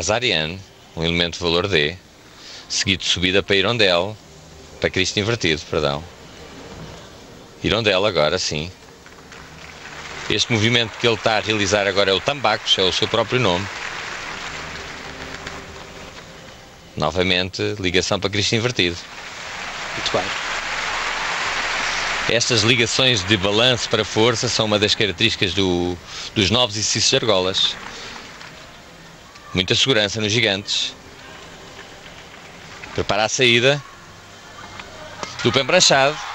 Azariane, um elemento de valor D, seguido de subida para Irondel, para Cristo Invertido, perdão. Irondel agora sim. Este movimento que ele está a realizar agora é o Tambacos, é o seu próprio nome. Novamente, ligação para Cristo Invertido. Muito bem. Estas ligações de balanço para força são uma das características dos novos exercícios de argolas. Muita segurança nos gigantes. Prepara a saída do pembrançado.